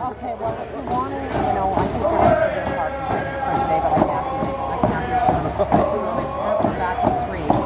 Okay, well, if you want to, you know, I think that's a good part for today, but I can't be sure. If you want to go back at 3, we'll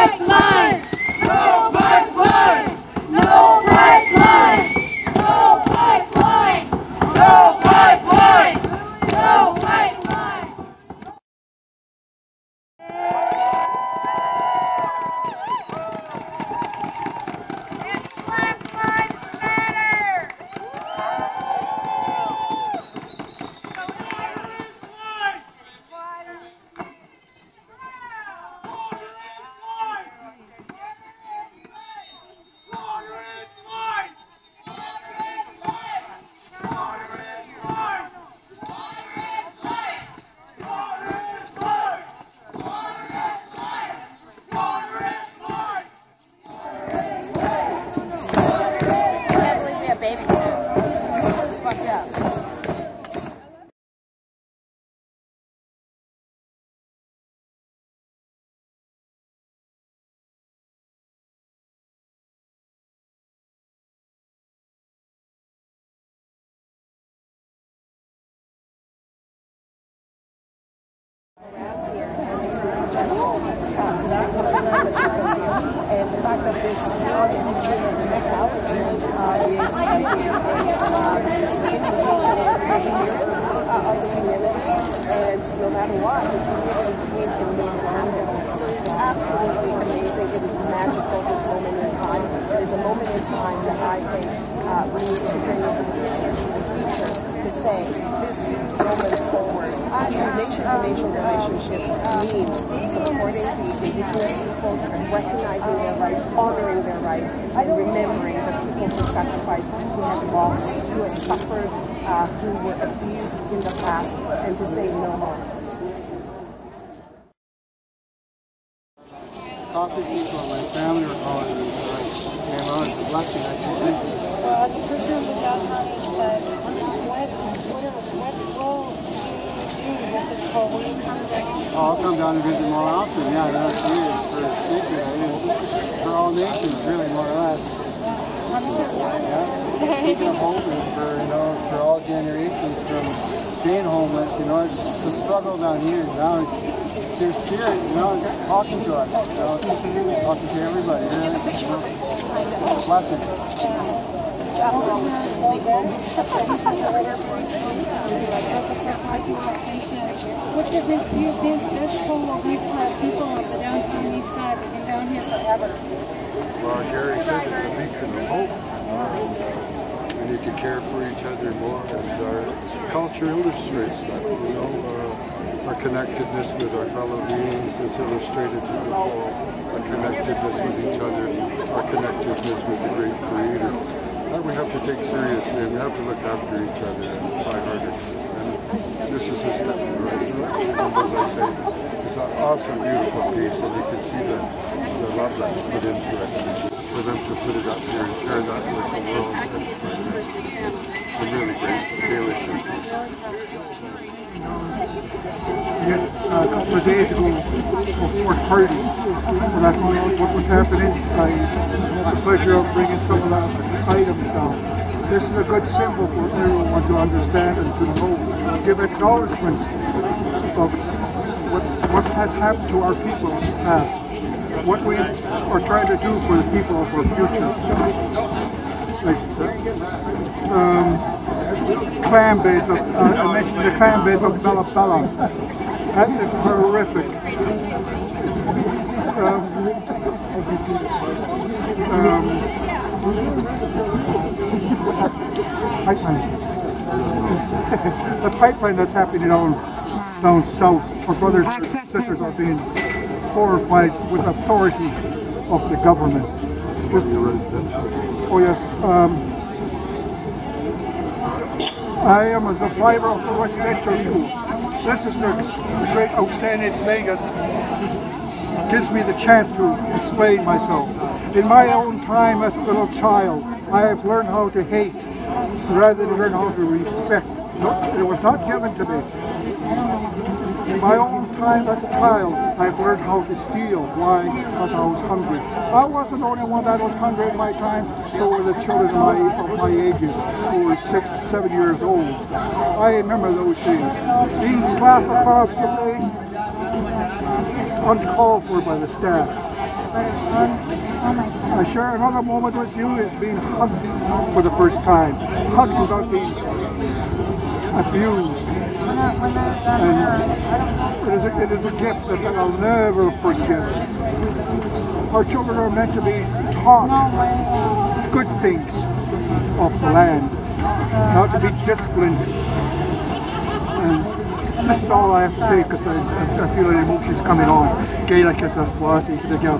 That's happening down south. Our brothers and sisters are being horrified with authority of the government. This, oh yes. I am a survivor of the residential school. This is the great outstanding thing that gives me the chance to explain myself. In my own time as a little child, I have learned how to hate rather than learn how to respect. It was not given to me. In my own time as a child, I've learned how to steal. Why? Because I was hungry. I wasn't the only one that was hungry at my time, so were the children of my ages, who were 6, 7 years old. I remember those things. Being slapped across the face, uncalled for by the staff. I share another moment with you is being hugged for the first time. Hugged without being abused. And it is a gift that I'll never forget. Our children are meant to be taught good things off the land, not to be disciplined. And this is all I have to say because I feel the emotions coming on. Gaila kesa wati kdegel.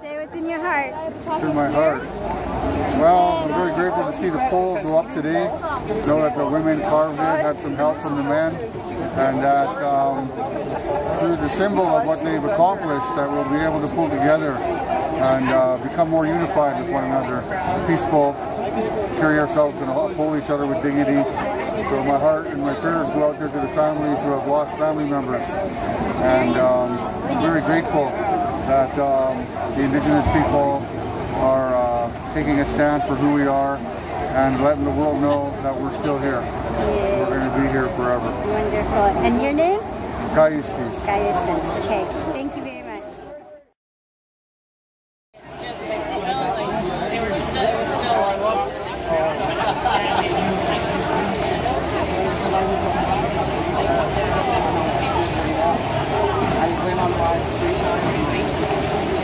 Say what's in your heart. What's in my heart? Well, I'm very grateful to see the poll go up today. Know that the women carved it, had some help from the men, and that through the symbol of what they've accomplished, that we'll be able to pull together and become more unified with one another, peaceful, carry ourselves and uphold each other with dignity. So my heart and my prayers go out there to the families who have lost family members, and I'm very grateful that the Indigenous people are taking a stand for who we are and letting the world know that we're still here. We're going to be here forever. Wonderful. And your name? Cayustis. Cayustis. Okay. Thank you very much. I went on live 3 times.